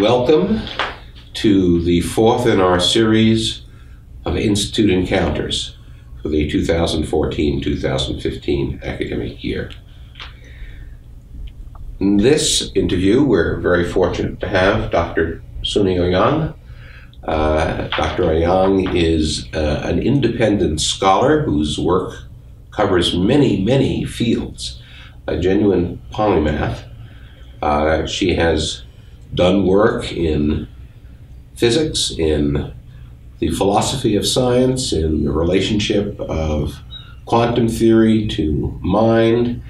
Welcome to the fourth in our series of Institute Encounters for the 2014-2015 academic year. In this interview, we're very fortunate to have Dr. Sunny Auyang. Dr. Auyang is an independent scholar whose work covers many fields, a genuine polymath. She has done work in physics, in the philosophy of science, in the relationship of quantum theory to mind,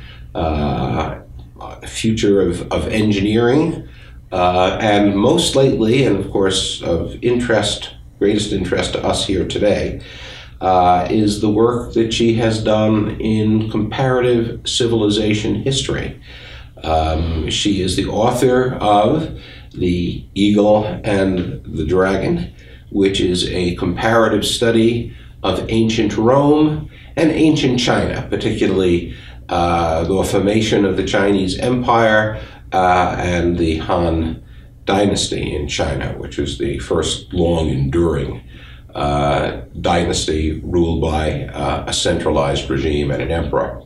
future of engineering, and most lately, and of course of interest, greatest interest to us here today, is the work that she has done in comparative civilization history. She is the author of The Eagle and the Dragon, which is a comparative study of ancient Rome and ancient China, particularly the formation of the Chinese Empire and the Han Dynasty in China, which was the first long-enduring dynasty ruled by a centralized regime and an emperor.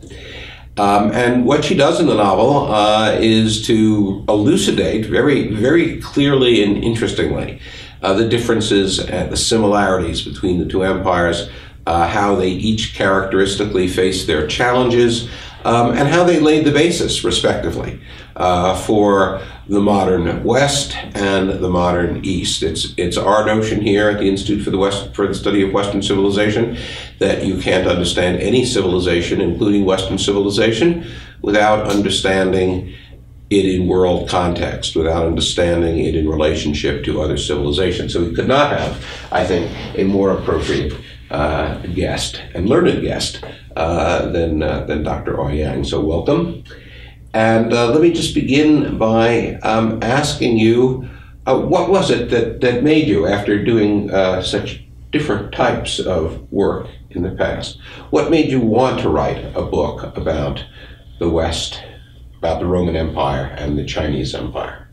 And what she does in the novel is to elucidate very clearly and interestingly the differences and the similarities between the two empires, how they each characteristically faced their challenges, and how they laid the basis, respectively, for the modern West and the modern East. It's our notion here at the Institute for the Study of Western Civilization that you can't understand any civilization, including Western civilization, without understanding it in world context, without understanding it in relationship to other civilizations. So we could not have, I think, a more appropriate guest and learned guest than Dr. Auyang. So welcome. And let me just begin by asking you, what was it that made you, after doing such different types of work in the past, what made you want to write a book about the West, about the Roman Empire and the Chinese Empire?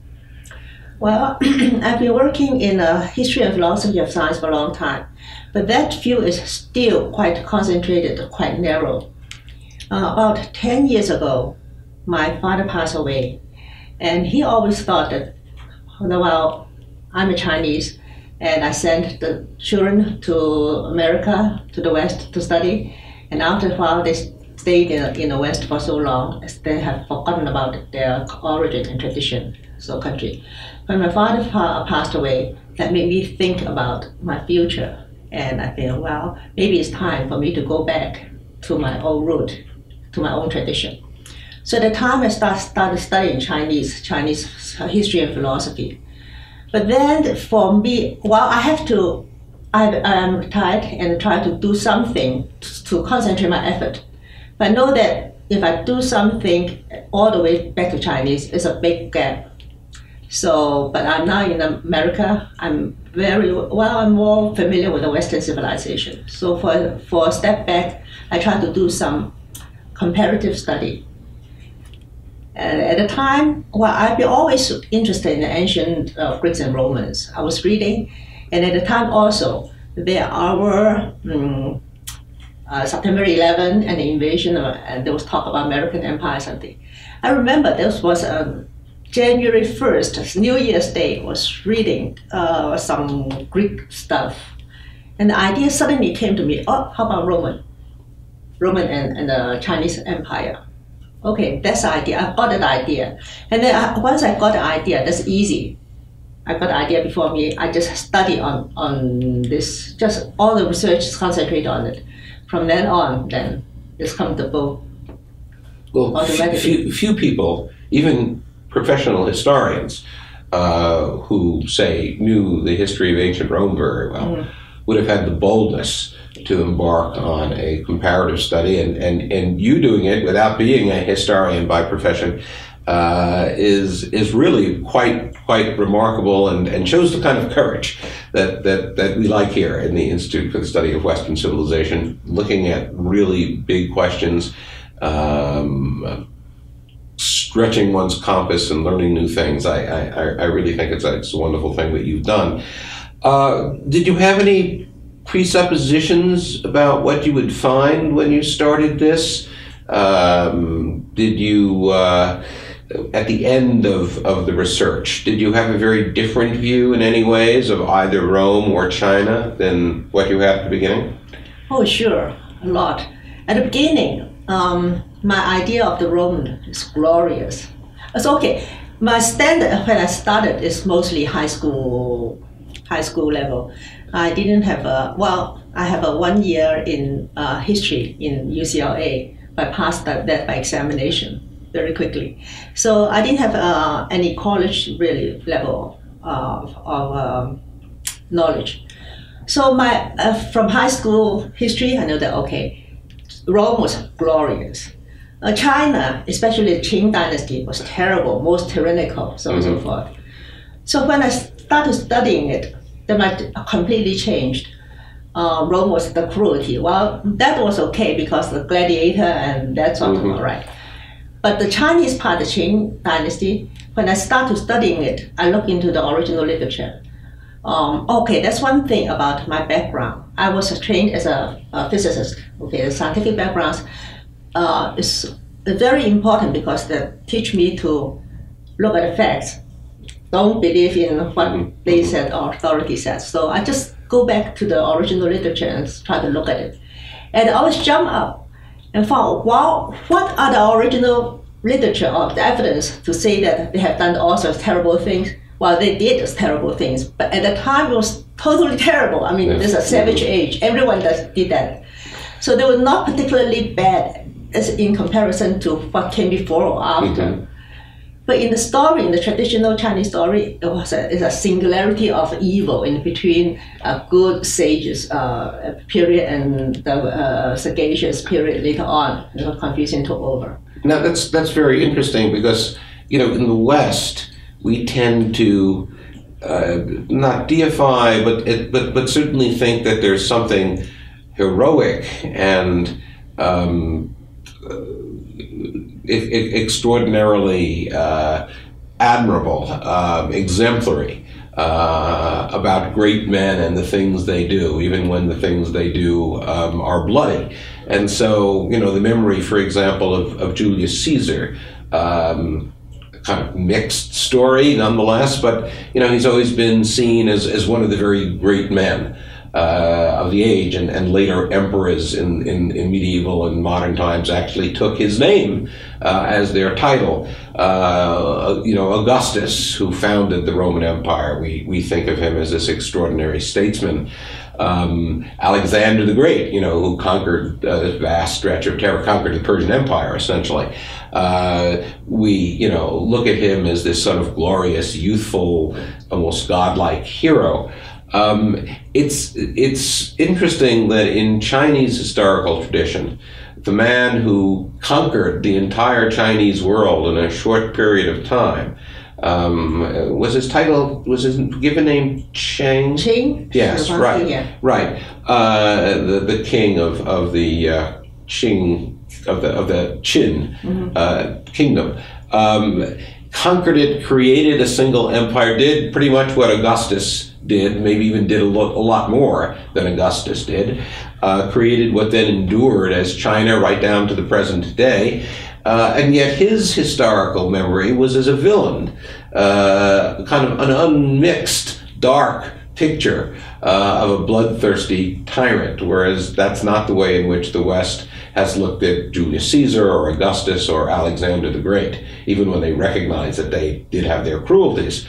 Well, I've been working in history and philosophy of science for a long time, but that field is still quite concentrated, quite narrow. About 10 years ago, my father passed away, and he always thought that, well, I'm a Chinese, and I sent the children to America, to the West, to study, and after a while, they stayed in the West for so long, as they have forgotten about their origin and tradition, so country. When my father passed away, that made me think about my future, and I think, well, maybe it's time for me to go back to my own root, to my own tradition. So at the time I started studying Chinese history and philosophy. But then for me, well, I am retired and try to do something to concentrate my effort. But I know that if I do something all the way back to Chinese, it's a big gap. So, but I'm now in America. I'm more familiar with the Western civilization. So for a step back, I try to do some comparative study. And at the time, well, I've been always interested in the ancient Greeks and Romans. I was reading, and at the time also, there were September 11 and the invasion, and there was talk about American Empire or something. I remember this was January 1st, New Year's Day, was reading some Greek stuff. And the idea suddenly came to me, oh, how about Roman and the Chinese Empire? Okay, that's the idea. I got that idea. And then once I got the idea, that's easy. I got the idea before me. I just study on this, just all the research is concentrated on it. From then on, then it's comfortable. Well, few people, even professional historians who say knew the history of ancient Rome very well, would have had the boldness to embark on a comparative study, and you doing it without being a historian by profession is really quite remarkable, and shows the kind of courage that we like here in the Institute for the Study of Western Civilization, looking at really big questions, stretching one's compass and learning new things. I really think it's a wonderful thing that you've done. Did you have any presuppositions about what you would find when you started this? Did you, at the end of the research, did you have a very different view in any ways of either Rome or China than what you had at the beginning? Oh, sure, a lot. At the beginning, my idea of the Roman is glorious. It's okay. My standard when I started is mostly high school level. I didn't have a, well, I have a 1 year in history in UCLA. I passed that by examination very quickly. So I didn't have any college really level of knowledge. So my from high school history, I know that, okay, Rome was glorious. China, especially the Qin Dynasty, was terrible, most tyrannical, so on and so forth. So when I started studying it, then I completely changed. Rome was the cruelty. Well, that was okay because the gladiator and that sort of all right. But the Chinese part, the Qin Dynasty, when I started studying it, I looked into the original literature. Okay, that's one thing about my background. I was trained as a physicist. Okay, the scientific background is very important because they teach me to look at the facts. Don't believe in what they said or authority said. So I just go back to the original literature and try to look at it. And I always jump up and found, wow, what are the original literature or the evidence to say that they have done all sorts of terrible things? Well, they did terrible things, but at the time it was totally terrible. I mean, this is a savage age. Everyone did that. So they were not particularly bad as in comparison to what came before or after. But in the story, in the traditional Chinese story, it was a singularity of evil in between a good sages period and the sagacious period later on, Confucian took over. Now, that's very interesting because, you know, in the West, we tend to not deify, but certainly think that there's something heroic and extraordinarily admirable, exemplary about great men and the things they do, even when the things they do are bloody. And so, you know, the memory, for example, of Julius Caesar. Kind of mixed story nonetheless, but you know, he's always been seen as one of the very great men of the age, and later emperors in medieval and modern times actually took his name as their title. You know, Augustus, who founded the Roman Empire, we think of him as this extraordinary statesman. Alexander the Great, you know, who conquered this vast stretch of terror, conquered the Persian Empire, essentially. We, you know, look at him as this sort of glorious, youthful, almost godlike hero. It's interesting that in Chinese historical tradition, the man who conquered the entire Chinese world in a short period of time, was his given name Cheng? Qing? Yes, right, yeah. Right. The king of the Qing, of the Qin kingdom, conquered it, created a single empire, did pretty much what Augustus did, maybe even did a lot more than Augustus did, created what then endured as China right down to the present day. And yet his historical memory was as a villain, kind of an unmixed, dark picture of a bloodthirsty tyrant, whereas that's not the way in which the West has looked at Julius Caesar or Augustus or Alexander the Great, even when they recognize that they did have their cruelties.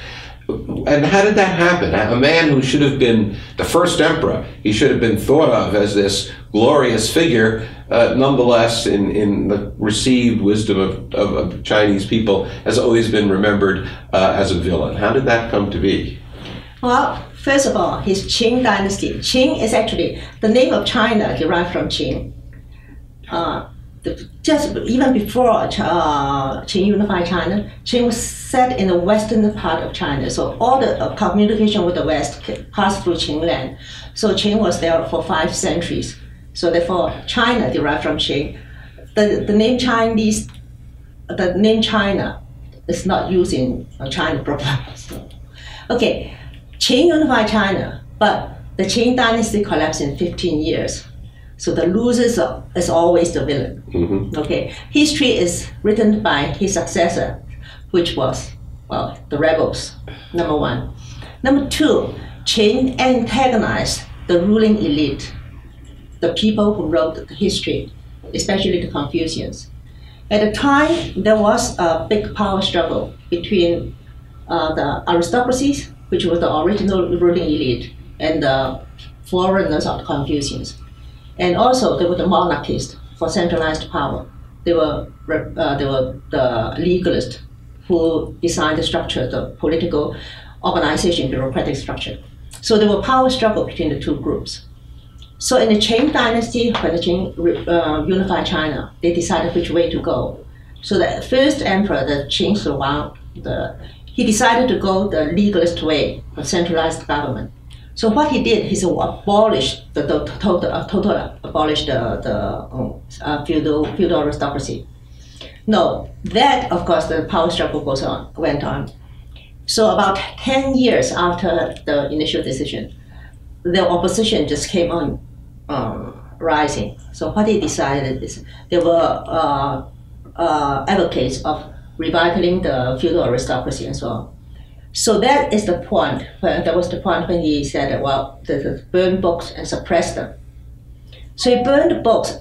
And how did that happen? A man who should have been the first emperor, he should have been thought of as this glorious figure, nonetheless, in the received wisdom of Chinese people, has always been remembered as a villain. How did that come to be? Well, first of all, his Qing Dynasty. Qing is actually the name of China derived from Qin. Just even before Qin unified China, Qin was set in the western part of China. So all the communication with the West passed through Qin land. So Qin was there for 5 centuries. So therefore, China derived from Qin. The name Chinese the name China is not used in China proper. So, okay, Qin unified China, but the Qin dynasty collapsed in 15 years. So the loser is always the villain. Mm-hmm. Okay, history is written by his successor, which was, well, the rebels, number one. Number two, Qin antagonized the ruling elite, the people who wrote the history, especially the Confucians. At the time, there was a big power struggle between the aristocracies, which was the original ruling elite, and the foreigners or the Confucians. And also, there were the monarchists for centralized power. They were the legalists who designed the structure, the political organization, bureaucratic structure. So there were power struggle between the two groups. So in the Qing dynasty, when the Qing unified China, they decided which way to go. So the first emperor, the Qin Shi Huang, he decided to go the legalist way, a centralized government. So what he did, he abolished the feudal aristocracy. No, that of course the power struggle went on. So about 10 years after the initial decision, the opposition just came on rising. So what they decided is they were advocates of reviving the feudal aristocracy and so on. So that is the point. That was the point when he said, that, "Well, burn books and suppress them." So he burned the books.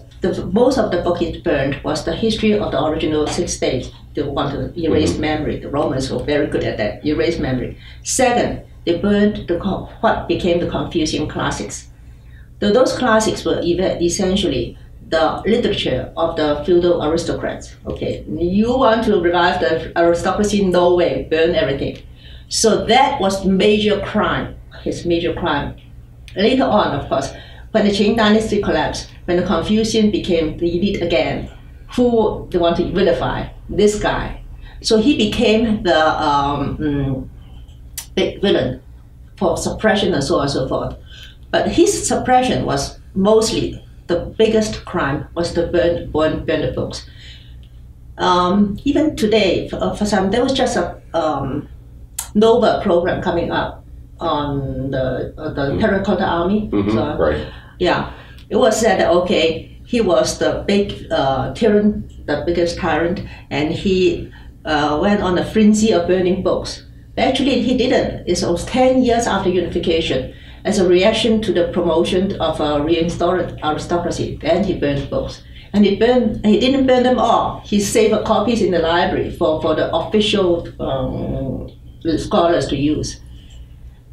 Most of the book he burned was the history of the original six states. They wanted to erase memory. The Romans were very good at that. Erase memory. Second, they burned what became the Confucian classics. So those classics were essentially the literature of the feudal aristocrats. Okay, you want to revive the aristocracy? No way. Burn everything. So that was major crime, his major crime. Later on, of course, when the Qing dynasty collapsed, when the Confucian became the elite again, who they want to vilify? This guy. So he became the big villain for suppression and so on and so forth. But his suppression was mostly, the biggest crime was the burn books. Even today, for some, there was just a Nova program coming up on the Terracotta Army. Mm-hmm, so, right. Yeah, it was said that, okay, he was the big tyrant, the biggest tyrant, and he went on a frenzy of burning books. Actually, he didn't. It was 10 years after unification, as a reaction to the promotion of a reinstalled aristocracy. Then he burned books. And he didn't burn them all. He saved copies in the library for the official scholars to use.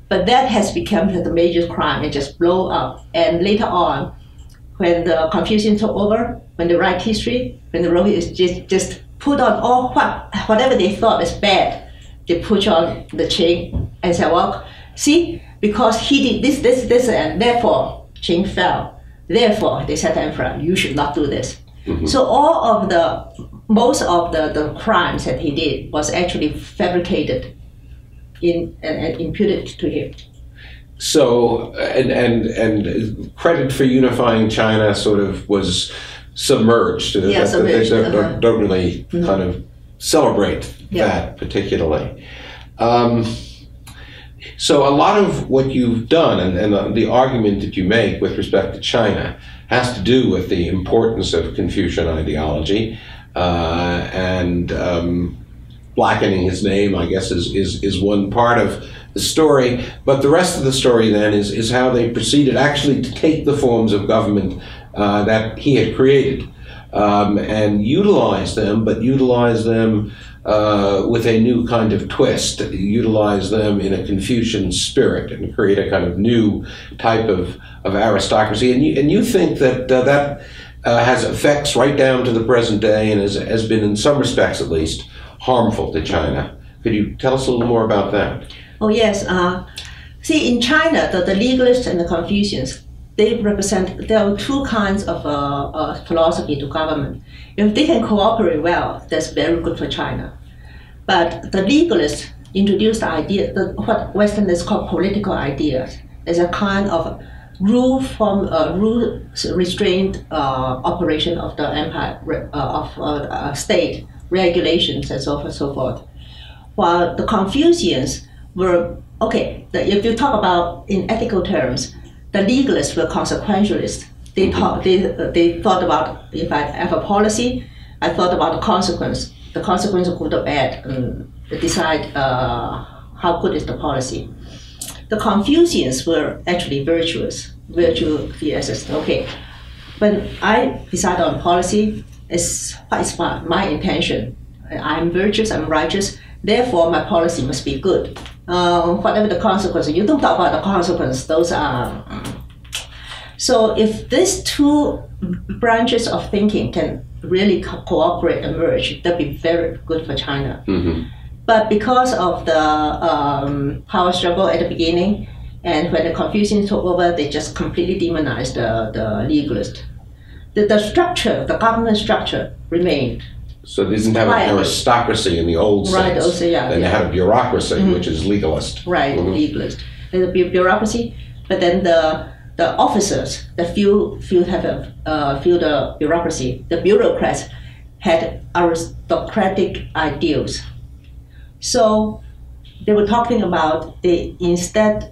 But that has become the major crime. It just blew up. And later on, when the Confucians took over, when they write history, when the Romans just put on all whatever they thought is bad, they put on the Qing and said, well, see, because he did this, and therefore Qing fell. Therefore, they said to the emperor, you should not do this. Mm-hmm. So most of the crimes that he did was actually fabricated and imputed to him. So, and credit for unifying China sort of was submerged. Yeah, submerged. They don't really kind of celebrate that particularly. So a lot of what you've done and the argument that you make with respect to China has to do with the importance of Confucian ideology and blackening his name, I guess, is one part of the story, but the rest of the story then is how they proceeded actually to take the forms of government that he had created and utilize them, but utilize them with a new kind of twist, utilize them in a Confucian spirit and create a kind of new type of aristocracy. And you think that that has effects right down to the present day and has been, in some respects at least, harmful to China. Could you tell us a little more about that? Oh yes. See, in China, the legalists and the Confucians, there are two kinds of philosophy to government. If they can cooperate well, that's very good for China. But the legalists introduced the idea, what Westerners call political ideas, as a kind of rule restrained operation of the empire, of a state regulations and so forth and so forth. While the Confucians were, okay, if you talk about in ethical terms, the legalists were consequentialists. They thought about, if I have a policy, I thought about the consequence of good or bad, and decide how good is the policy. The Confucians were actually virtuous, virtue theorists. Okay, when I decide on policy, it's what is my intention. I'm virtuous, I'm righteous, therefore my policy must be good. Whatever the consequence, you don't talk about the consequence, those are... So if these two branches of thinking can really cooperate and merge, that'd be very good for China. Mm-hmm. But because of the power struggle at the beginning, and when the Confucians took over, they just completely demonized the legalist. The structure, the government structure, remained. So they didn't have an aristocracy in the old sense. Right, also, yeah. Then they had a bureaucracy, mm-hmm. which is legalist. Right, mm-hmm. legalist. There's a bureaucracy, but then the officers, the few the bureaucracy, the bureaucrats had aristocratic ideals. So they were talking about, they're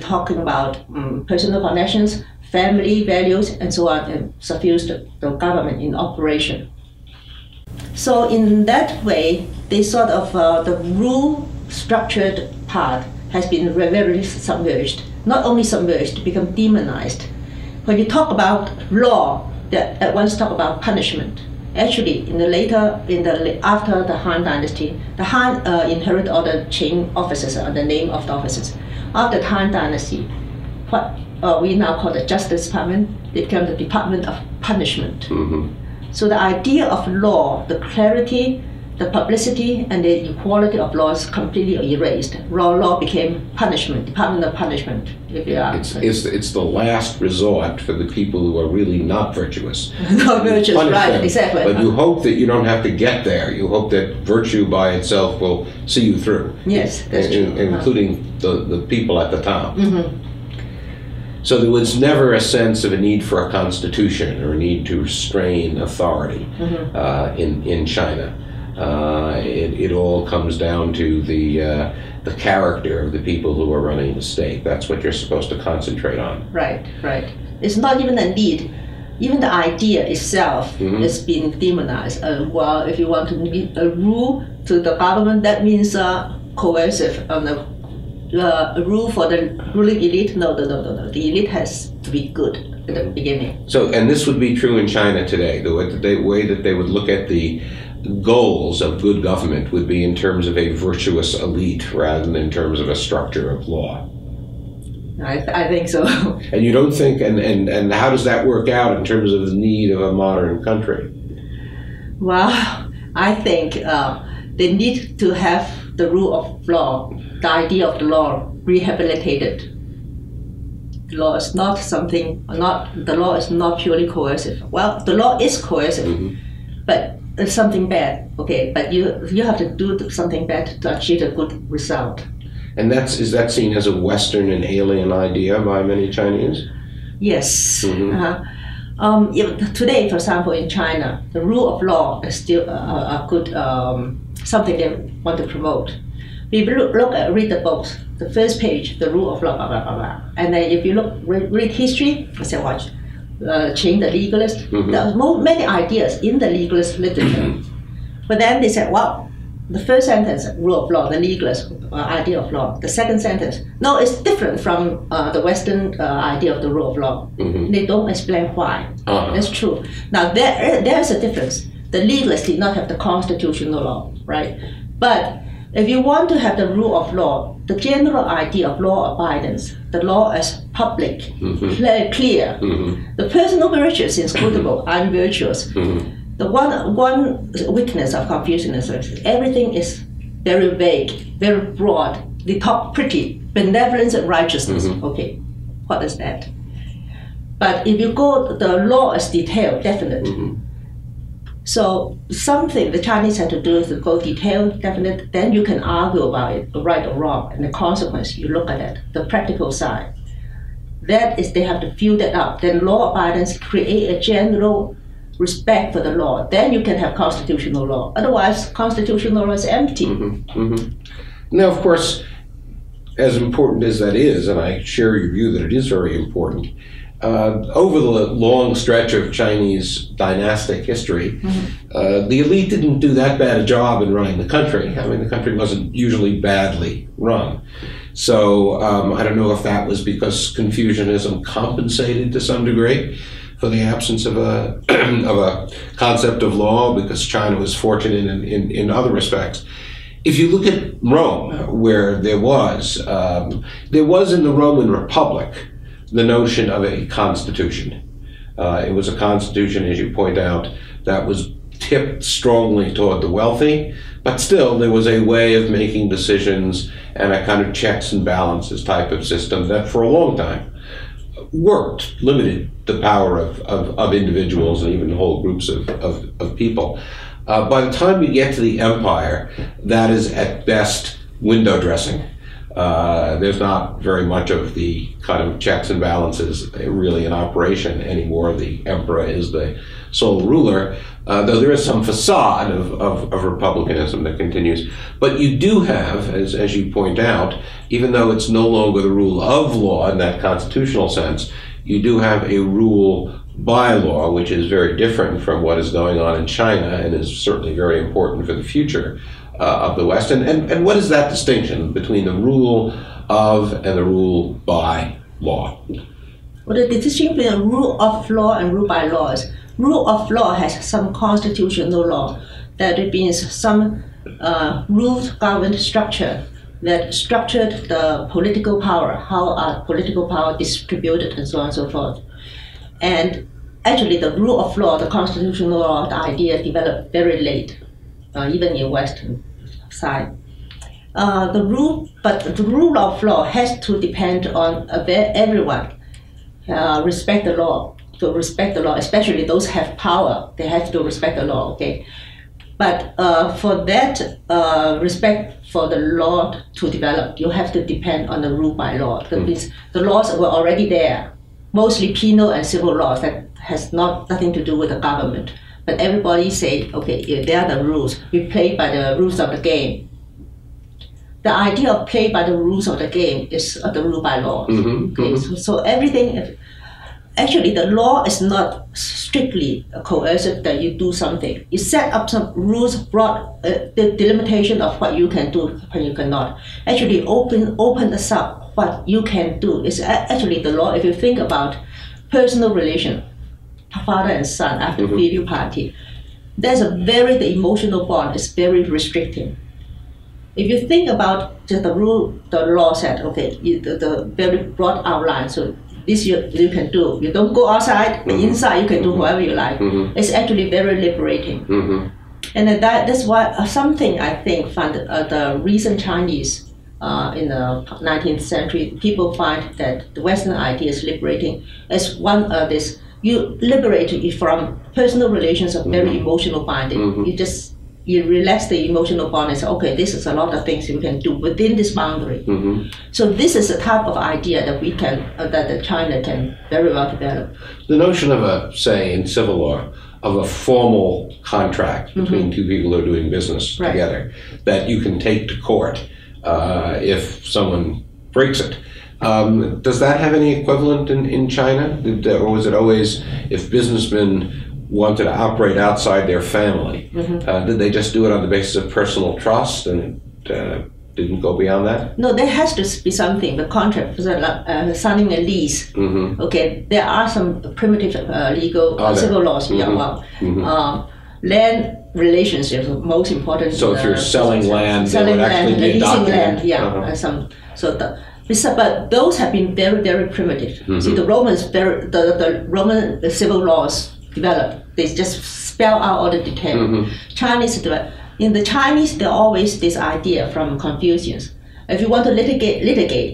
talking about personal connections, family values, and so on, and suffused the government in operation. So in that way, they sort of, the rule structured part has been very submerged. Not only submerged, become demonized. When you talk about law, at once talk about punishment. Actually, after the Han Dynasty, the Han inherit all the Qin officers, or the name of the officers. After the Han Dynasty, what we now call the Justice Department, it became the Department of Punishment. Mm-hmm. So the idea of law, the clarity, the publicity, and the equality of law is completely erased. Law became punishment, Department of Punishment. If you are it's the last resort for the people who are really not virtuous. Not virtuous, right, them, exactly. But you hope that you don't have to get there. You hope that virtue by itself will see you through. Yes, that's true. Including the people at the top. Mm-hmm. So there was never a sense of a need for a constitution or a need to restrain authority mm-hmm. In China. It all comes down to the character of the people who are running the state. That's what you're supposed to concentrate on. Right, right. It's not even a need. Even the idea itself mm-hmm. is being demonized. Well, if you want to give a rule to the government, that means coercive. A rule for the ruling elite? No. The elite has to be good at the beginning. So, and this would be true in China today. The way that they would look at the goals of good government would be in terms of a virtuous elite rather than in terms of a structure of law. I think so. And you don't think, and how does that work out in terms of the need of a modern country? Well, I think they need to have the rule of law, the idea of the law rehabilitated. The law is not something, the law is not purely coercive. Well, the law is coercive, mm-hmm. but it's something bad, okay, but you have to do something bad to achieve a good result. And is that seen as a Western and alien idea by many Chinese? Yes. Mm-hmm. Uh-huh. Today, for example, in China, the rule of law is still a good, something they want to promote. If you read the books, the first page, the rule of law, blah, blah, blah, blah. And then if you read history, I say, watch, Qin, the legalist, mm-hmm. there are many ideas in the legalist literature. But then they said, wow, the first sentence, rule of law, the legalist idea of law. The second sentence, no, it's different from the Western idea of the rule of law. Mm-hmm. They don't explain why. Uh-huh. That's true. Now, there's a difference. The legalist did not have the constitutional law, right? But if you want to have the rule of law, the general idea of law abidance, the law is public, mm-hmm. clear. Mm-hmm. The personal virtue is inscrutable, I'm virtuous. Mm-hmm. The one weakness of Confucianism is everything is very vague, very broad. They talk pretty, benevolence and righteousness. Mm-hmm. Okay, what is that? But if you go, the law is detailed, definite. Mm-hmm. So something the Chinese had to do is to go detailed, definite, then you can argue about it, right or wrong, and the consequence, you look at it, the practical side. That is, they have to fill that up. Then law abidance create a general respect for the law, then you can have constitutional law. Otherwise, constitutional law is empty. Mm-hmm. Mm-hmm. Now, of course, as important as that is, and I share your view that it is very important, over the long stretch of Chinese dynastic history, mm-hmm. The elite didn't do that bad a job in running the country. I mean, the country wasn't usually badly run. So I don't know if that was because Confucianism compensated to some degree for the absence of a of a concept of law, because China was fortunate in other respects. If you look at Rome, where there was in the Roman Republic the notion of a constitution. It was a constitution, as you point out, that was tipped strongly toward the wealthy, but still there was a way of making decisions and a kind of checks and balances type of system that for a long time worked, limited the power of individuals and even whole groups of people. By the time we get to the empire, that is at best window dressing. There's not very much of the kind of checks and balances really in operation anymore. The emperor is the sole ruler, though there is some facade of republicanism that continues. But you do have, as you point out, even though it's no longer the rule of law in that constitutional sense, you do have a rule by law, which is very different from what is going on in China and is certainly very important for the future of the West. And what is that distinction between the rule of and the rule by law? Well, the distinction between rule of law and rule by law is rule of law has some constitutional law. That it means some rule-governed structure that structured the political power, how are political power distributed, and so on and so forth. And actually, the rule of law, the constitutional law, the idea developed very late, even in Western side. But the rule of law has to depend on everyone respect the law. To respect the law, especially those who have power, they have to respect the law. Okay, but for that respect for the law to develop, you have to depend on the rule by law. That means the laws were already there. Mostly penal and civil laws that has nothing to do with the government. But everybody say, okay, if there are the rules, we play by the rules of the game. The idea of play by the rules of the game is the rule by law. Mm-hmm, okay? Mm-hmm. So everything, actually the law is not strictly coercive that you do something. You set up some rules, broad delimitation of what you can do, what you cannot. Actually open us up. What you can do is actually the law. If you think about personal relation, father and son after mm-hmm. filial piety, there's the emotional bond is very restricting. If you think about the rule, the law said, okay, the very broad outline. So this you can do. You don't go outside. Mm-hmm. Inside you can do whatever you like. Mm-hmm. It's actually very liberating. Mm-hmm. And that's why something I think found the recent Chinese. In the 19th century, people find that the Western idea is liberating as one of this. You liberate it from personal relations of very mm-hmm. emotional binding. Mm-hmm. You relax the emotional bond and say, okay, this is a lot of things you can do within this boundary. Mm-hmm. So this is the type of idea that we can, that China can very well develop. The notion of a, say, in civil law, of a formal contract between mm-hmm. two people who are doing business right. together that you can take to court. If someone breaks it. Does that have any equivalent in China? Or was it always, if businessmen wanted to operate outside their family, mm-hmm. Did they just do it on the basis of personal trust and it didn't go beyond that? No, there has to be something, the contract, signing a lease. Mm-hmm. Okay, there are some primitive legal, civil laws beyond mm-hmm. Land relationships are most important. So if you're selling land, selling would actually land, be a document. Land, yeah. Uh-huh. But those have been very, very primitive. Mm-hmm. See, the Roman civil laws developed. They just spell out all the detail. Mm-hmm. In the Chinese, there always this idea from Confucius. If you want to litigate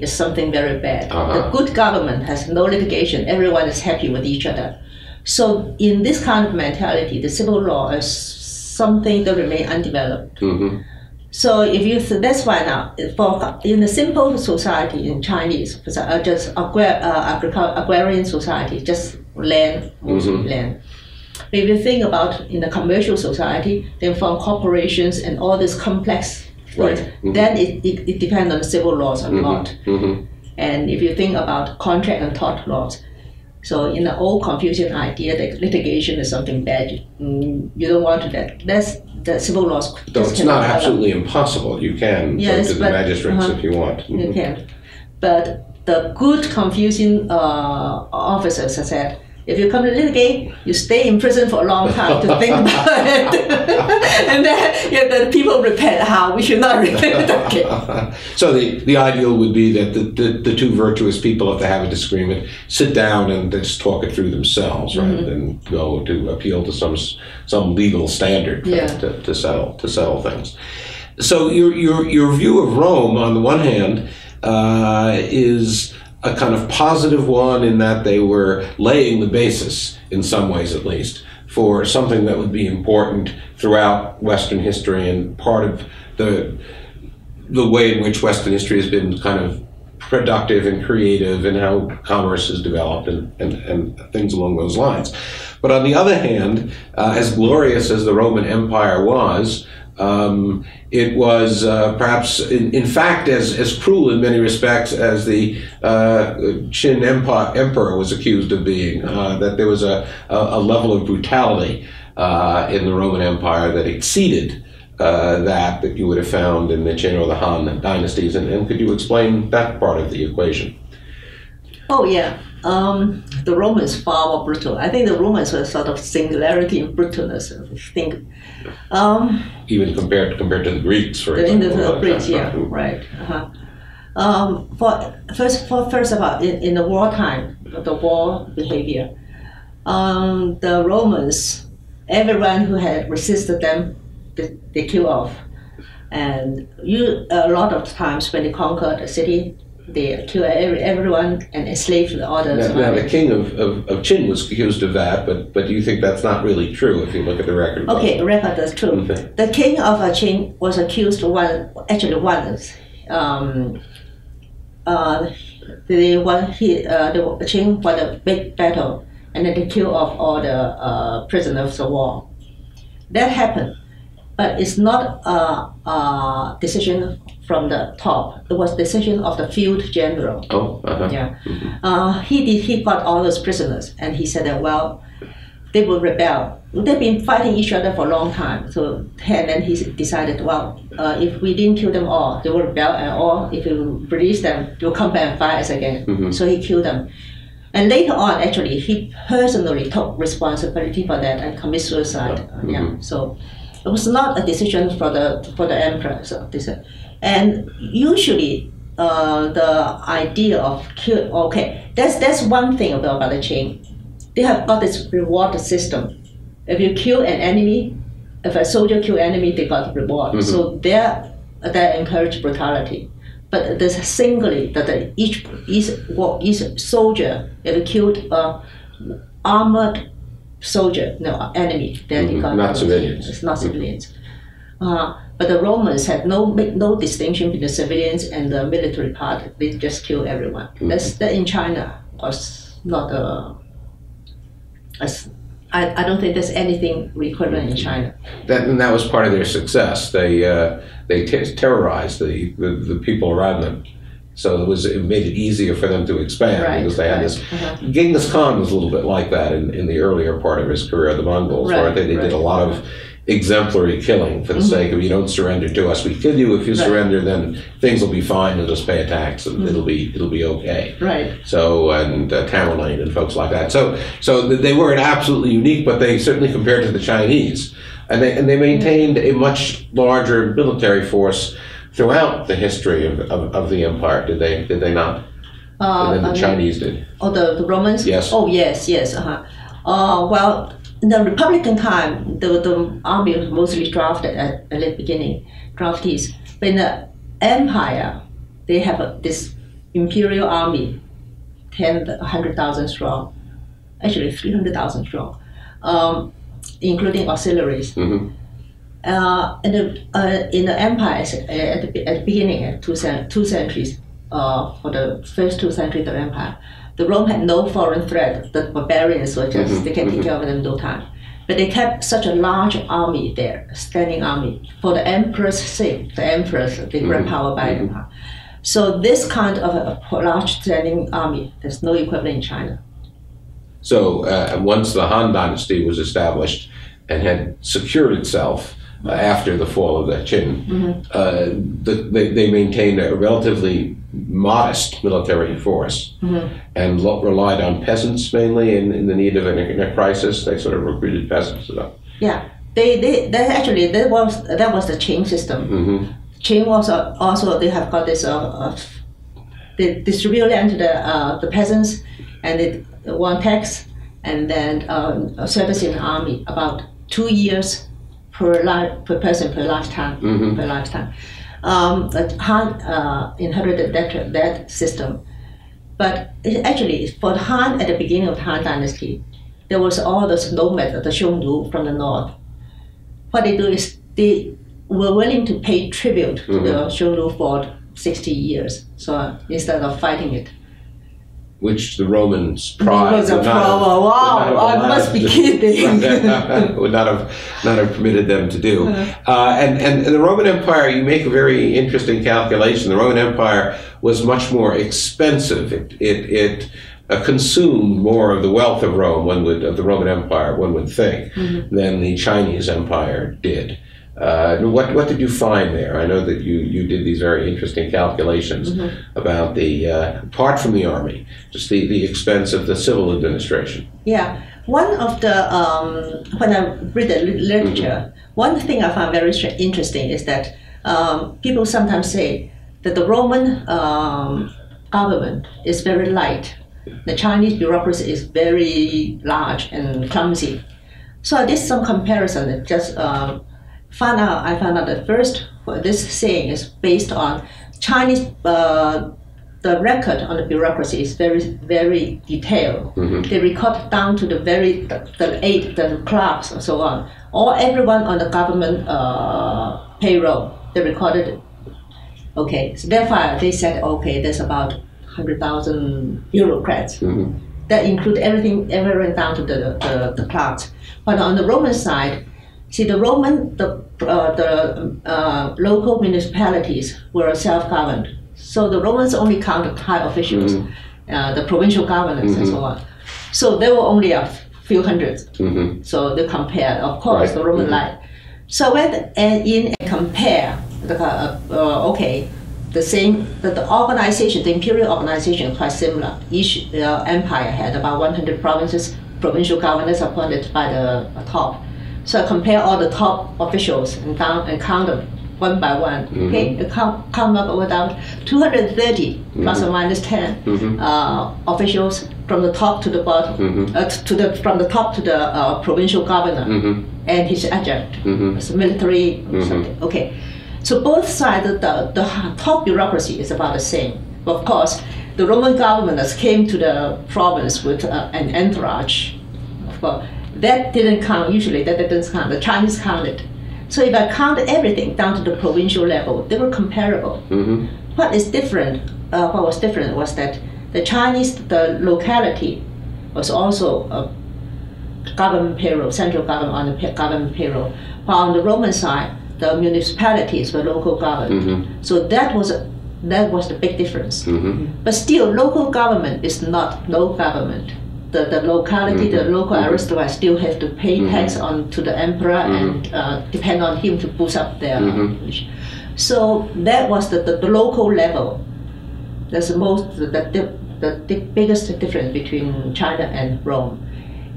is something very bad. Uh-huh. The good government has no litigation. Everyone is happy with each other. So in this kind of mentality, the civil law is something that remains undeveloped. Mm-hmm. So that's why now, in a simple society in Chinese, just agrarian society, just land, mostly mm-hmm. land. If you think about in the commercial society, then from corporations and all this complex right. thing, mm-hmm. then it depends on the civil laws a mm-hmm. lot. Mm-hmm. And if you think about contract and tort laws, so in the old Confucian idea that litigation is something bad, you don't want to that. That's the civil laws. So it's not absolutely impossible. You can go to the magistrates if you want. Mm-hmm. You can. But the good Confucian officers said, if you come to litigate, you stay in prison for a long time to think about it. And then the people repent how we should not repent. Okay. So the ideal would be that the two virtuous people, if they have a disagreement, sit down and just talk it through themselves rather than go to appeal to some legal standard to settle things. So your view of Rome, on the one hand, is a kind of positive one in that they were laying the basis, in some ways at least, for something that would be important throughout Western history and part of the way in which Western history has been kind of productive and creative and how commerce has developed and things along those lines. But on the other hand, as glorious as the Roman Empire was, it was perhaps, in fact, as cruel in many respects as the Qin emperor was accused of being, that there was a level of brutality in the Roman Empire that exceeded that you would have found in the Qin or the Han dynasties. And could you explain that part of the equation? Oh, yeah. The Romans far more brutal. I think the Romans were sort of singularity in brutalness. I think, even compared to the Greeks, for example. The Greeks, yeah, right. Uh-huh. First of all, in the wartime, the war behavior, the Romans, everyone who had resisted them, they killed off, and a lot of times when they conquered a city, they killed everyone and enslaved the others. Now the king of Qin was accused of that, but you think that's not really true if you look at the record? Okay, record is true. Mm-hmm. The king of Qin was accused once. Qin won a big battle, and then they killed off all the prisoners of war. That happened, but it's not a decision from the top. It was decision of the field general. Oh, uh-huh. Yeah. Mm-hmm. He got all those prisoners, and he said that, well, they will rebel. They've been fighting each other for a long time. So, and then he decided, well, if we didn't kill them all, they will rebel, or if we release them, they will come back and fight us again. Mm-hmm. So he killed them. And later on, actually, he personally took responsibility for that and committed suicide. Mm-hmm. Yeah. So it was not a decision for the emperor. So they said. And usually, the idea of that's one thing about the Qin. They have got this reward system. If you kill an enemy, if a soldier kill enemy, they got the reward. Mm-hmm. So they encourage brutality. But there's singly that each soldier, if you killed armored soldier, no enemy, then you got not civilians. It's not civilians. But the Romans had no distinction between the civilians and the military part. They just killed everyone. Mm-hmm. That in China was not I don't think there's anything equivalent in China. And that was part of their success. They terrorized the people around them. So it made it easier for them to expand because they had this. Uh-huh. Genghis Khan was a little bit like that in the earlier part of his career, the Mongols, right? They did a lot of exemplary killing for the sake of, you don't surrender to us, we kill you. If you surrender, then things will be fine. You'll just pay a tax, and it'll be okay. Right. So and Tamerlane and folks like that. So they weren't absolutely unique, but they certainly compared to the Chinese, and they maintained a much larger military force throughout the history of the empire. Did they not? And then the Chinese did. Oh, the Romans. Yes. Oh, yes. Well. In the Republican time, the army was mostly drafted at the beginning, draftees. But in the empire, they have this imperial army, 100,000 strong, actually 300,000 strong, including auxiliaries. Mm-hmm. In the empire, at the beginning, for the first 2 centuries of the empire, Rome had no foreign threat. The barbarians were just, they can take care of them in no time. But they kept such a large army there, standing army, for the emperor's sake, the emperor's the great power by the empire. So this kind of a large standing army, there's no equivalent in China. So once the Han Dynasty was established and had secured itself after the fall of the Qin, they maintained a relatively modest military force and relied on peasants mainly in the need of a crisis. They sort of recruited peasants. Yeah, that was the Qin system. Qin was also, they have got this, they distribute land to the peasants and they won tax and then service in the army about 2 years per person per lifetime. Han inherited that system, but actually for the Han at the beginning of the Han Dynasty, there was all those nomads, the Xiongnu from the north. What they do is they were willing to pay tribute to the Xiongnu for 60 years, so instead of fighting it. Which the Romans prized. Would not have permitted them to do. And the Roman Empire, you make a very interesting calculation. The Roman Empire was much more expensive. It consumed more of the wealth of Rome, of the Roman Empire, one would think, than the Chinese Empire did. What did you find there? I know that you did these very interesting calculations about the, apart from the army, just the expense of the civil administration. Yeah, one of the, when I read the literature, one thing I found very interesting is that people sometimes say that the Roman government is very light. The Chinese bureaucracy is very large and clumsy. So I did some comparison, that just I found out that first, this saying is based on Chinese, the record on the bureaucracy is very, very detailed. They record down to the very, the clerks and so on. Or everyone on the government payroll, they recorded it. Okay, so therefore they said, okay, there's about 100,000 bureaucrats. That include everything, everyone down to the clerks. But on the Roman side, see, the Roman, the local municipalities were self-governed. So the Romans only counted high officials, the provincial governors and so on. So there were only a few hundreds. So they compared, of course, the Roman life. So when compare, okay, the same, the organization, the imperial organization is quite similar. Each empire had about 100 provinces, provincial governors appointed by the top. So I compare all the top officials and down and count them one by one. Okay, come up or down 230 plus or minus 10 officials from the top to the bottom, from the top to the provincial governor and his adjunct, military. Okay, so both sides of the top bureaucracy is about the same. Of course, the Roman governors came to the province with an entourage. That didn't count, usually that doesn't count. The Chinese counted. So if I count everything down to the provincial level, they were comparable. What is different, what was different was that the Chinese, the locality was also a government payroll, central government on the government payroll. While on the Roman side, the municipalities were local government. So that was the big difference. But still, local government is not no government. The locality, the local aristocrats still have to pay tax on to the emperor and depend on him to boost up their population. So that was the local level. That's the biggest difference between China and Rome.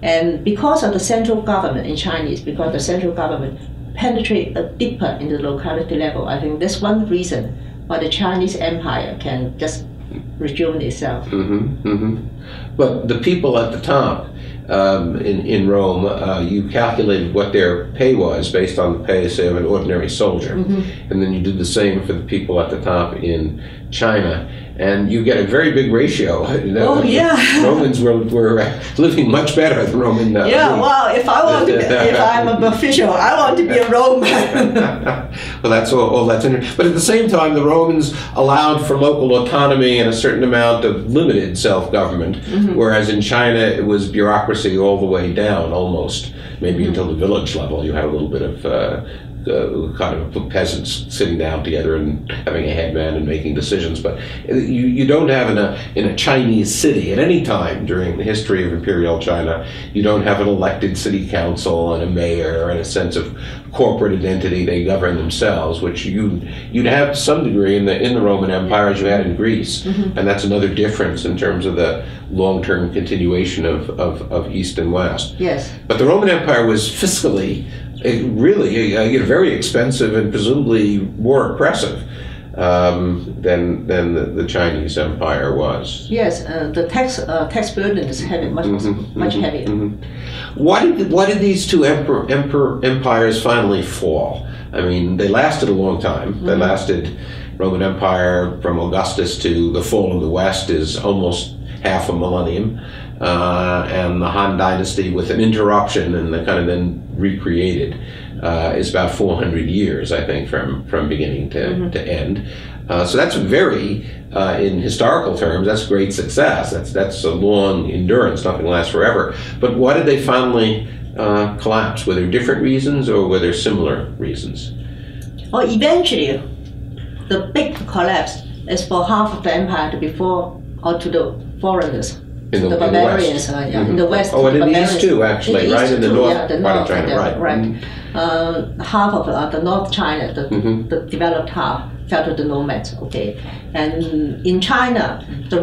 And because of the central government in Chinese, because the central government penetrated deeper into the locality level, I think that's one reason why the Chinese empire can just rejuvenate itself. But the people at the top in Rome, you calculated what their pay was based on the pay, say, of an ordinary soldier. And then you did the same for the people at the top in China. and you get a very big ratio. Oh, yeah. Romans were living much better than Roman. Well, if I want to be, if I'm an official, I want to be a Roman. Well, that's all that's interesting. But at the same time, the Romans allowed for local autonomy and a certain amount of limited self-government, mm-hmm. whereas in China it was bureaucracy all the way down, almost, maybe until the village level. You had a little bit of kind of peasants sitting down together and having a headman and making decisions, but you don't have in a Chinese city at any time during the history of imperial China, you don't have an elected city council and a mayor and a sense of corporate identity. They govern themselves, which you'd have to some degree in the Roman Empire as you had in Greece, mm-hmm. and that's another difference in terms of the long-term continuation of East and West. Yes. But the Roman Empire was fiscally very expensive and presumably more oppressive than the Chinese Empire was. Yes, the tax burden is heavy, much heavier. Mm-hmm. Why did these two empires finally fall? I mean, they lasted a long time. Mm-hmm. They lasted, Roman Empire from Augustus to the fall of the West is almost half a millennium, and the Han Dynasty, with an interruption and the kind of then recreated, is about 400 years, I think, from beginning to end. So that's in historical terms, that's great success. That's a long endurance. Nothing lasts forever. But why did they finally collapse? Were there different reasons, or were there similar reasons? Well, eventually, the big collapse is for half of the empire to be to the foreigners. The barbarians, in the West. Oh, and in the East too, actually, in the right? In the north part of China, right. Mm-hmm. Half of the North China, the developed half, fell to the nomads, okay. And in China, the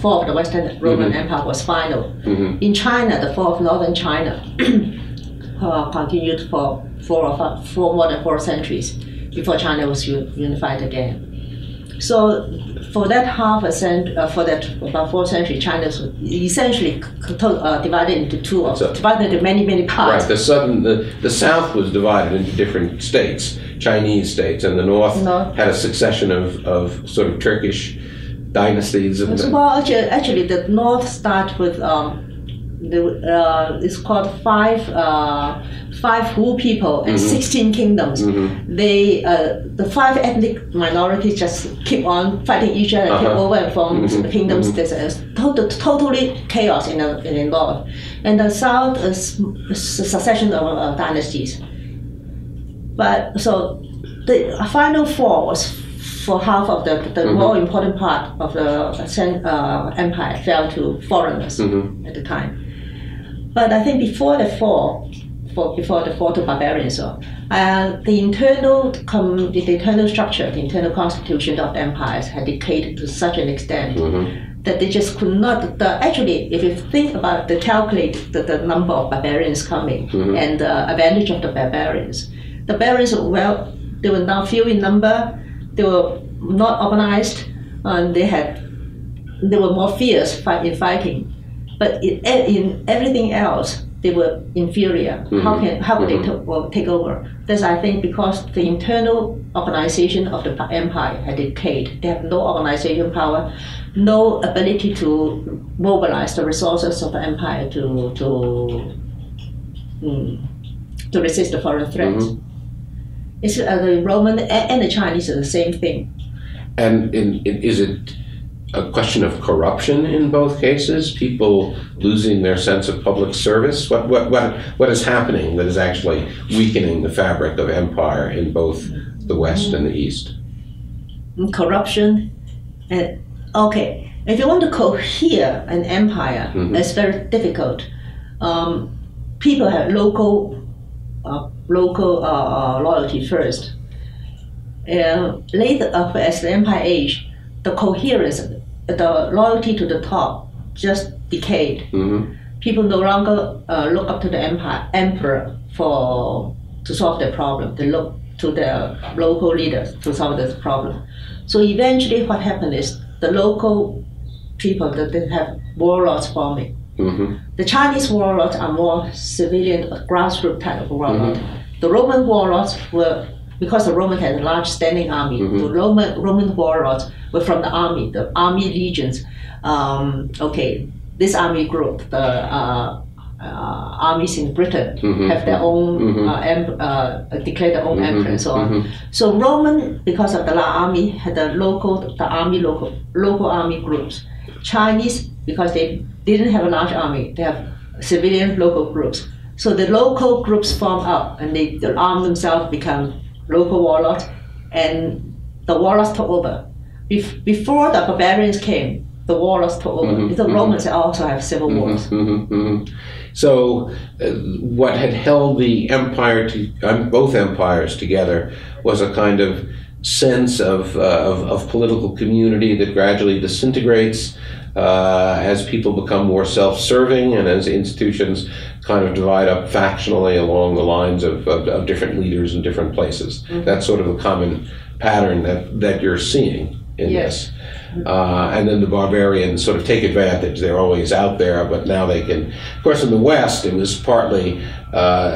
fall of the Western Roman Empire was final. Mm-hmm. In China, the fall of Northern China continued for more than four centuries before China was unified again. So for that about 4th century, China was essentially divided into two, divided into many parts. Right, the south was divided into different states, Chinese states, and the north had a succession of sort of Turkish dynasties. Actually, the north started with it's called five Hu people and 16 kingdoms. Mm-hmm. They the five ethnic minorities just keep on fighting each other, take over and form kingdoms. There's totally chaos in the north, and the south is a succession of dynasties. But so the final fall was for half of the more important part of the empire fell to foreigners at the time. But I think before the fall to barbarians, the internal structure, the internal constitution of empires had decayed to such an extent that they just could not. Actually, if you think about calculate the number of barbarians coming and the advantage of the barbarians, they were now few in number. They were not organized, and they were more fierce in fighting. But in everything else, they were inferior. How could they take over? That's, I think, because the internal organization of the empire had decayed. They have no organization power, no ability to mobilize the resources of the empire to resist the foreign threats. Mm-hmm. It's the Roman and the Chinese are the same thing. And is it a question of corruption in both cases? People losing their sense of public service? What is happening that is actually weakening the fabric of empire in both the West and the East? Corruption. Okay, if you want to cohere an empire, it's very difficult. People have local loyalty first. Later, as the empire aged, the coherence, the loyalty to the top just decayed. Mm-hmm. People no longer look up to the emperor to solve their problem. They look to their local leaders to solve this problem. So eventually what happened is the local people, they have warlords forming. Mm-hmm. The Chinese warlords are more civilian, grassroots type of warlords. Mm-hmm. The Roman warlords were because the Roman had a large standing army. Mm-hmm. The Roman warlords were from the army legions. Okay, this army group, the armies in Britain, mm-hmm. have their own, mm-hmm. Declare their own mm-hmm. emperor and so on. Mm-hmm. So Roman, because of the army, had the local army groups. Chinese, because they didn't have a large army, they have civilian local groups. So the local groups form up and they arm themselves, become local warlords, and the warlords took over. Before the barbarians came, the warlords took over. Mm-hmm, the Romans mm-hmm. also have civil wars. Mm-hmm, mm-hmm. So what had held the empire, both empires together, was a kind of sense of political community that gradually disintegrates as people become more self-serving and as institutions kind of divide up factionally along the lines of different leaders in different places. Mm-hmm. That's sort of a common pattern that you're seeing in yes. this. And then the barbarians sort of take advantage. They're always out there, but now they can. Of course, in the West, it was partly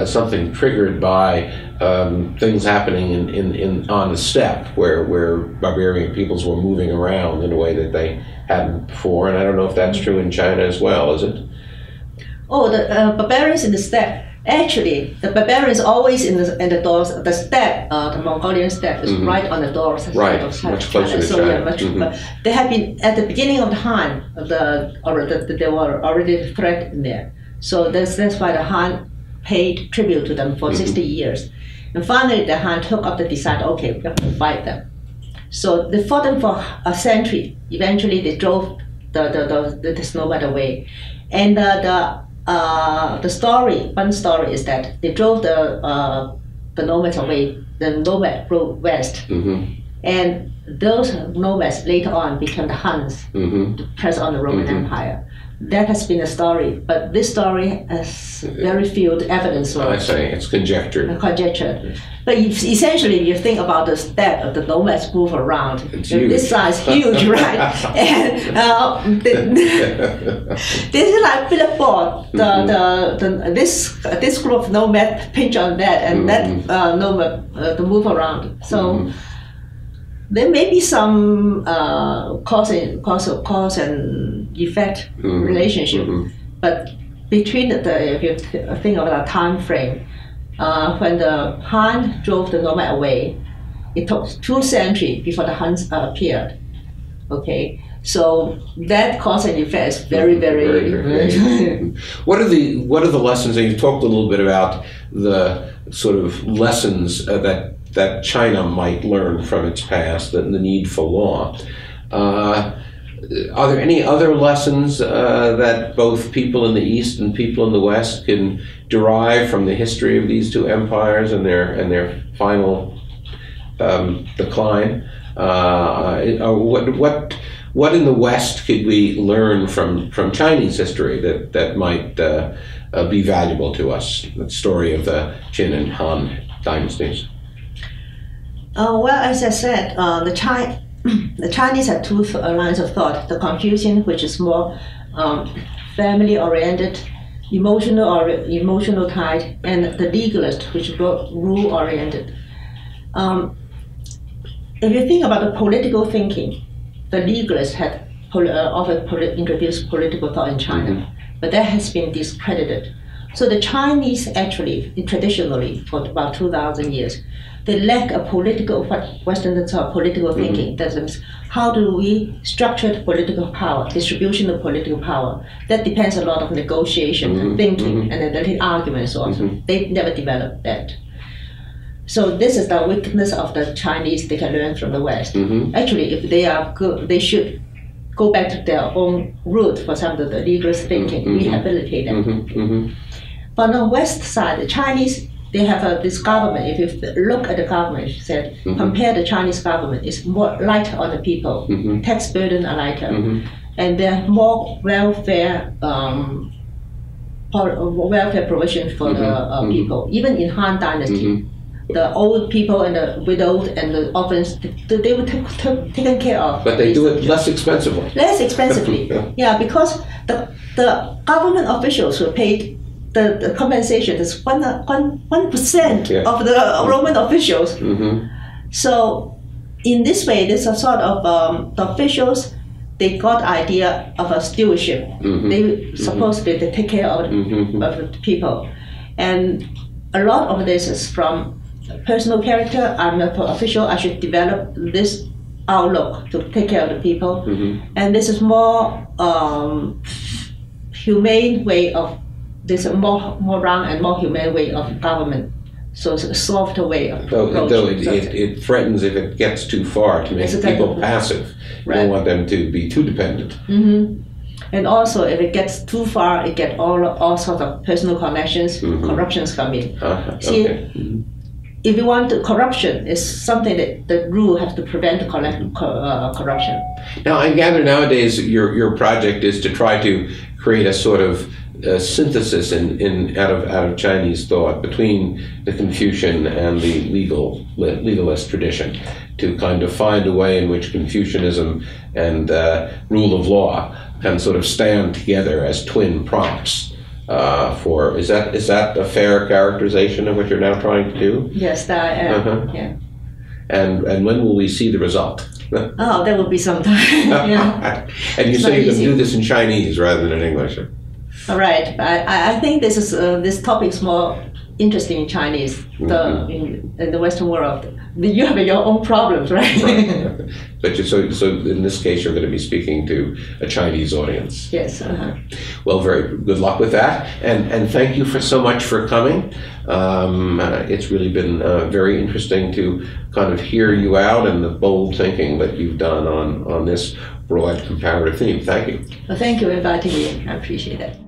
something triggered by things happening on the steppe, where barbarian peoples were moving around in a way that they hadn't before. And I don't know if that's true in China as well, is it? Oh, the barbarians in the steppe. Actually, the barbarians always in the doors. The steppe, the Mongolian steppe, is mm-hmm. right on the doors. Right, much closer to China. So, yeah, much, mm-hmm. They have been at the beginning of the Han. They were already threatened there. So that's why the Han paid tribute to them for mm-hmm. 60 years, and finally the Han took up the decide. Okay, we have to fight them. So they fought them for a century. Eventually, they drove the snowman away, and one story is that they drove the nomads away. The nomads rode west, mm-hmm. and those nomads later on became the Huns, mm-hmm. to press on the Roman mm-hmm. Empire. That has been a story, but this story has very few evidence for it. I say it's conjecture. Conjecture, but essentially, if you think about the step of the nomads move around. It's huge. This size huge, right? And this is like billboard. This group of nomads pinch on that, and mm-hmm. that nomad to move around. So. Mm-hmm. There may be some cause and effect mm-hmm. relationship, mm-hmm. but between if you think of the time frame, when the Han drove the nomad away, it took 2 centuries before the Huns appeared. Okay, so that cause and effect is very, very. very. What are the lessons? And you talked a little bit about the sort of lessons that China might learn from its past and the need for law. Are there any other lessons that both people in the East and people in the West can derive from the history of these two empires and their final decline? What in the West could we learn from Chinese history that might be valuable to us? The story of the Qin and Han dynasties. Well, as I said, the Chinese have two lines of thought: the Confucian, which is more family-oriented, emotional tied, and the legalist, which is rule-oriented. If you think about the political thinking, the legalist had introduced political thought in China, mm-hmm. but that has been discredited. So the Chinese actually, traditionally, for about 2,000 years, they lack a political, what Westerners call political mm-hmm. thinking. That means, how do we structure the political power, distribution of political power? That depends a lot on negotiation mm-hmm. and thinking mm-hmm. and then arguments and so on. Mm-hmm. They never developed that. So this is the weakness of the Chinese they can learn from the West. Mm-hmm. Actually, if they are good, they should go back to their own root for some of the legalist thinking, mm-hmm. rehabilitate them. Mm-hmm. Mm-hmm. But on the West side, the Chinese, they have this government. If you look at the government, you said, mm-hmm. compare the Chinese government, it's more lighter on the people, mm-hmm. tax burden are lighter, mm-hmm. and they're more welfare provision for mm-hmm. the mm-hmm. people. Even in Han Dynasty, mm-hmm. the old people and the widowed and the orphans, they were taken care of. But they do it less expensively. Less expensively, yeah, because the government officials were paid the compensation is 1% of the Roman officials. Mm-hmm. So in this way, there's a sort of the officials, they got idea of a stewardship. Mm-hmm. They supposedly they take care of, of the people. And a lot of this is from personal character. I'm an official, I should develop this outlook to take care of the people. Mm-hmm. And this is more humane way of, there's a more round and more humane way of government. So it's a softer way of it threatens if it gets too far to make people passive. You don't want them to be too dependent. Mm-hmm. And also, if it gets too far, it gets all sorts of personal connections, corruptions come in. See, if you want to, corruption is something that the rule has to prevent corruption. Now, I gather nowadays your project is to try to create a sort of synthesis out of Chinese thought between the Confucian and the legalist tradition, to kind of find a way in which Confucianism and rule of law can sort of stand together as twin prompts. Is that a fair characterization of what you're now trying to do? Yes, that I am. Yeah. And when will we see the result? Oh, that will be sometime. And you say you can do this in Chinese rather than in English. All right. I think this is this topic is more interesting in Chinese. In the Western world, you have your own problems, right? But so in this case, you're going to be speaking to a Chinese audience. Yes. Well, very good luck with that, and thank you so much for coming. It's really been very interesting to kind of hear you out and the bold thinking that you've done on this broad comparative theme. Thank you. Well, thank you for inviting me. I appreciate it.